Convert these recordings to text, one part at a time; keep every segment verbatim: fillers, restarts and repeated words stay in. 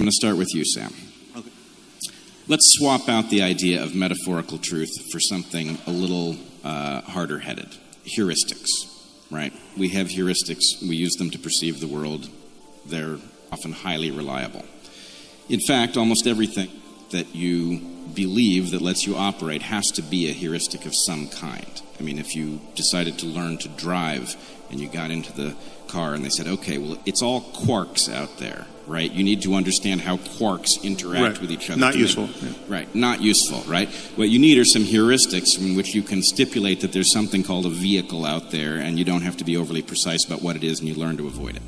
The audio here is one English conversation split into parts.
I'm going to start with you, Sam. Okay. Let's swap out the idea of metaphorical truth for something a little uh, harder-headed. Heuristics, right? We have heuristics. We use them to perceive the world. They're often highly reliable. In fact, almost everything that you believe that lets you operate has to be a heuristic of some kind. I mean, if you decided to learn to drive and you got into the car and they said, okay, well, it's all quarks out there, right? You need to understand how quarks interact right. with each other. Not useful. Yeah. Right, not useful, right? What you need are some heuristics in which you can stipulate that there's something called a vehicle out there and you don't have to be overly precise about what it is and you learn to avoid it,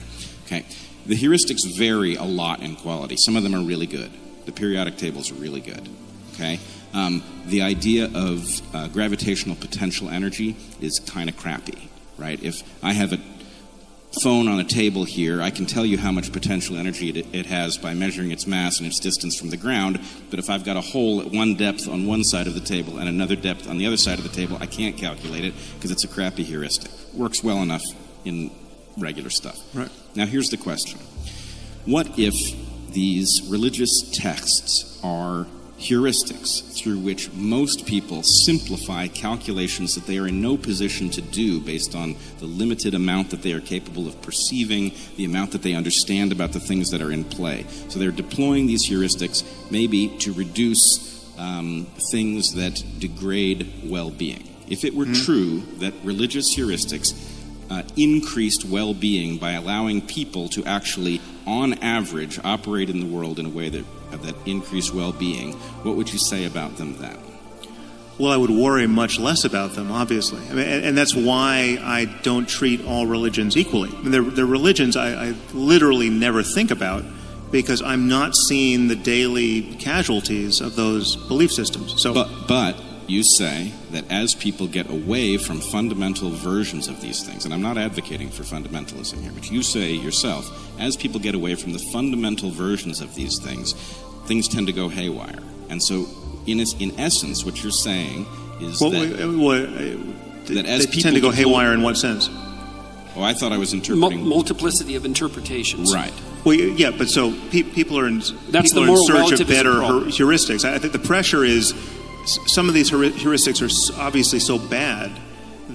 okay? The heuristics vary a lot in quality. Some of them are really good. The periodic tables are really good, okay? Um, the idea of uh, gravitational potential energy is kind of crappy, right? If I have a phone on a table here, I can tell you how much potential energy it, it has by measuring its mass and its distance from the ground, but if I've got a hole at one depth on one side of the table and another depth on the other side of the table, I can't calculate it because it's a crappy heuristic. Works well enough in regular stuff. Right. Now here's the question. What if these religious texts are heuristics through which most people simplify calculations that they are in no position to do based on the limited amount that they are capable of perceiving, the amount that they understand about the things that are in play? So they're deploying these heuristics maybe to reduce um, things that degrade well-being. If it were mm-hmm. true that religious heuristics Uh, increased well-being by allowing people to actually, on average, operate in the world in a way that, uh, that increased well-being, what would you say about them then? Well, I would worry much less about them, obviously. I mean, and, and that's why I don't treat all religions equally. I mean, they're, they're religions I, I literally never think about because I'm not seeing the daily casualties of those belief systems. So, But... but you say that as people get away from fundamental versions of these things, and I'm not advocating for fundamentalism here, but you say yourself, as people get away from the fundamental versions of these things, things tend to go haywire. And so, in, in essence, what you're saying is well, that, we, we, we, that as people tend to go haywire in what sense? Oh, I thought I was interpreting... M multiplicity of interpretations. Right. Well, yeah, but so pe people are in, That's people the are in search of better heuristics. I think the pressure is... Some of these heuristics are obviously so bad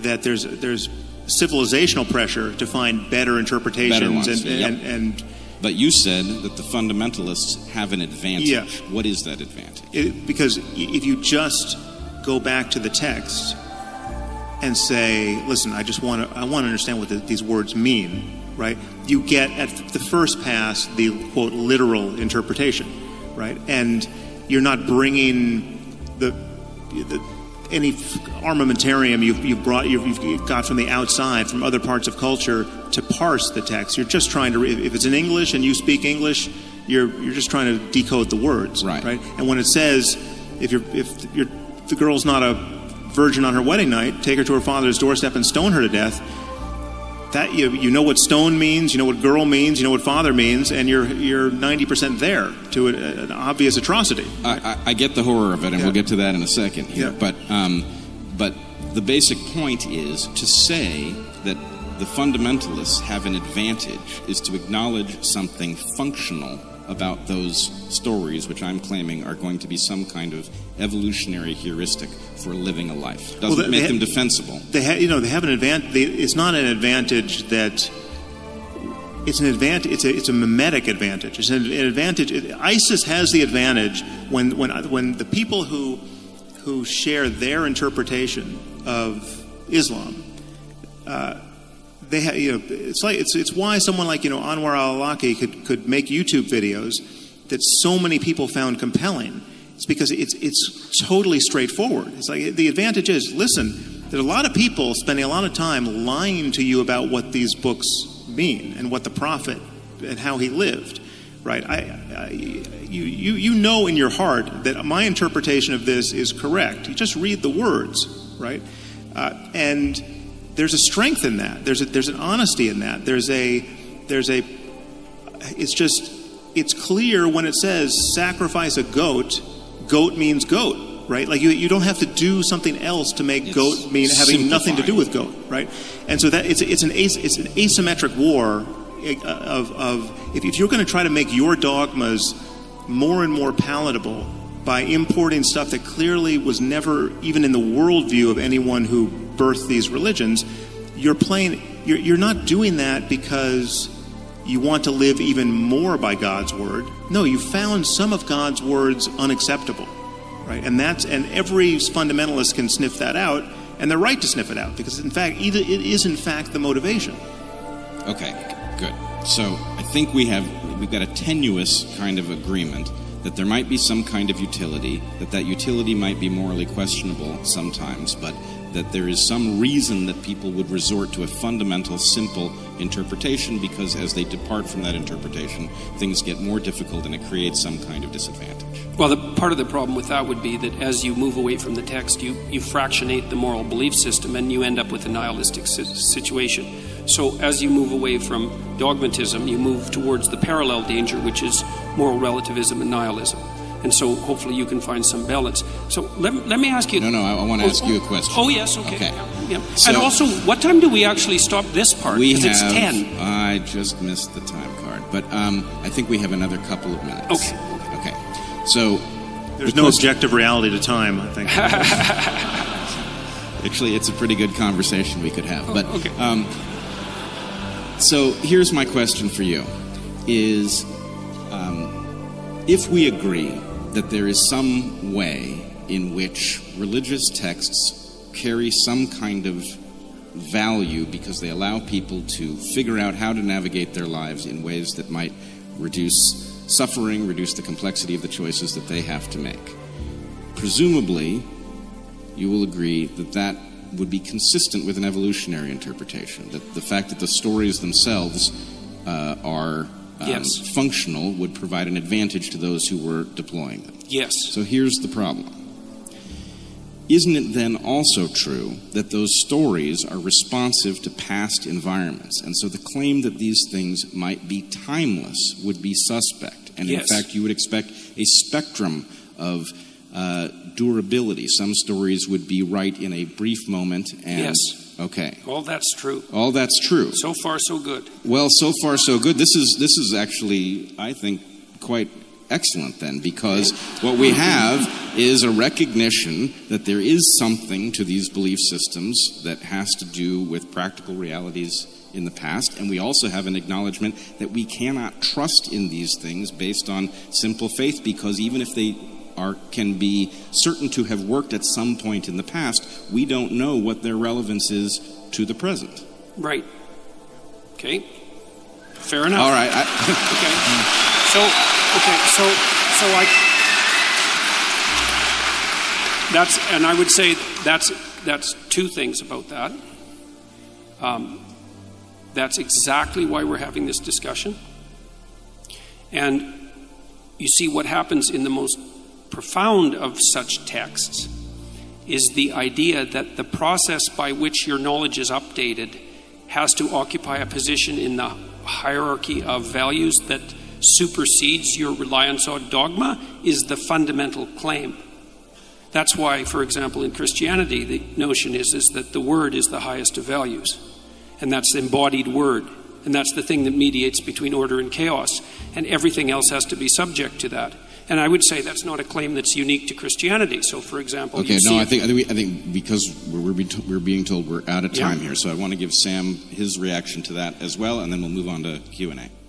that there's there's civilizational pressure to find better interpretations. Better ones, and, yep. and, and But you said that the fundamentalists have an advantage. Yeah. What is that advantage? It, because if you just go back to the text and say, listen, I just want to I want to understand what the, these words mean, right? You get at the first pass the quote literal interpretation, right? And you're not bringing The, the, any armamentarium you've, you've brought, you've, you've got from the outside, from other parts of culture, to parse the text. You're just trying to. If it's in English and you speak English, you're you're just trying to decode the words, right? right? And when it says, if you're if you're the girl's not a virgin on her wedding night, take her to her father's doorstep and stone her to death. That you you know what stone means, you know what girl means, you know what father means, and you're you're ninety percent there to a, an obvious atrocity. Right? I, I, I get the horror of it, and yeah. we'll get to that in a second. Here. Yeah. But um, but the basic point is to say that the fundamentalists have an advantage is to acknowledge something functional about those stories, which I'm claiming are going to be some kind of evolutionary heuristic for living a life. Doesn't well, they, make they them defensible. They ha you know, they have an advantage. It's not an advantage that it's an advantage. It's a it's a mimetic advantage. It's an, an advantage. It, ISIS has the advantage when when when the people who who share their interpretation of Islam. Uh, They have, you know, it's like it's it's why someone like you know Anwar Al-Awlaki could could make YouTube videos that so many people found compelling. It's because it's it's totally straightforward. It's like the advantage is listen. There's a lot of people spending a lot of time lying to you about what these books mean and what the prophet and how he lived, right? I, I you you you know in your heart that my interpretation of this is correct. You just read the words, right? Uh, and There's a strength in that. There's a, there's an honesty in that. There's a there's a it's just it's clear when it says sacrifice a goat. Goat means goat, right? Like you you don't have to do something else to make it's goat mean having nothing to do with goat, right? And so that it's it's an as, it's an asymmetric war of of if, if you're going to try to make your dogmas more and more palatable by importing stuff that clearly was never even in the worldview of anyone who birthed these religions. You're playing, you're, you're not doing that because you want to live even more by God's word. No, you found some of God's words unacceptable, right? And that's, and every fundamentalist can sniff that out, and they're right to sniff it out, because in fact, it is in fact the motivation. Okay, good. So I think we have, we've got a tenuous kind of agreement that there might be some kind of utility, that that utility might be morally questionable sometimes, but that there is some reason that people would resort to a fundamental, simple interpretation, because as they depart from that interpretation, things get more difficult and it creates some kind of disadvantage. Well, the, part of the problem with that would be that as you move away from the text, you, you fractionate the moral belief system and you end up with a nihilistic si- situation. So as you move away from dogmatism, you move towards the parallel danger, which is moral relativism and nihilism. And so hopefully you can find some balance. So let, let me ask you... No, no, I, I want to oh, ask you a question. Oh, yes, okay. okay. Yeah, yeah. So, and also, what time do we actually stop this part? Because it's ten. I just missed the time card. But um, I think we have another couple of minutes. Okay. Okay. okay. So... There's the no question. Objective reality to time, I think. Actually, it's a pretty good conversation we could have. Oh, but okay. um, So here's my question for you. Is um, if we agree... that there is some way in which religious texts carry some kind of value because they allow people to figure out how to navigate their lives in ways that might reduce suffering, reduce the complexity of the choices that they have to make. Presumably, you will agree that that would be consistent with an evolutionary interpretation, that the fact that the stories themselves uh, are... Um, yes. functional would provide an advantage to those who were deploying them. Yes. So here's the problem. Isn't it then also true that those stories are responsive to past environments? And so the claim that these things might be timeless would be suspect. And yes. in fact, you would expect a spectrum of uh, durability. Some stories would be right in a brief moment and... Yes. Okay. All that's true. All that's true. So far, so good. Well, so far, so good. This is this is actually, I think, quite excellent then, because what we have is a recognition that there is something to these belief systems that has to do with practical realities in the past, and we also have an acknowledgement that we cannot trust in these things based on simple faith, because even if they... Are, can be certain to have worked at some point in the past, we don't know what their relevance is to the present. Right. Okay. Fair enough. All right. I, okay. So, okay, so, so I, that's, and I would say that's, that's two things about that. Um, that's exactly why we're having this discussion. And you see what happens in the most profound of such texts is the idea that the process by which your knowledge is updated has to occupy a position in the hierarchy of values that supersedes your reliance on dogma is the fundamental claim. That's why, for example, in Christianity, the notion is, is that the word is the highest of values, and that's the embodied word, and that's the thing that mediates between order and chaos, and everything else has to be subject to that. And I would say that's not a claim that's unique to Christianity. So, for example, okay, you see no, I think I think, we, I think because we're, we're being told we're out of time yeah. here, so I want to give Sam his reaction to that as well, and then we'll move on to Q and A.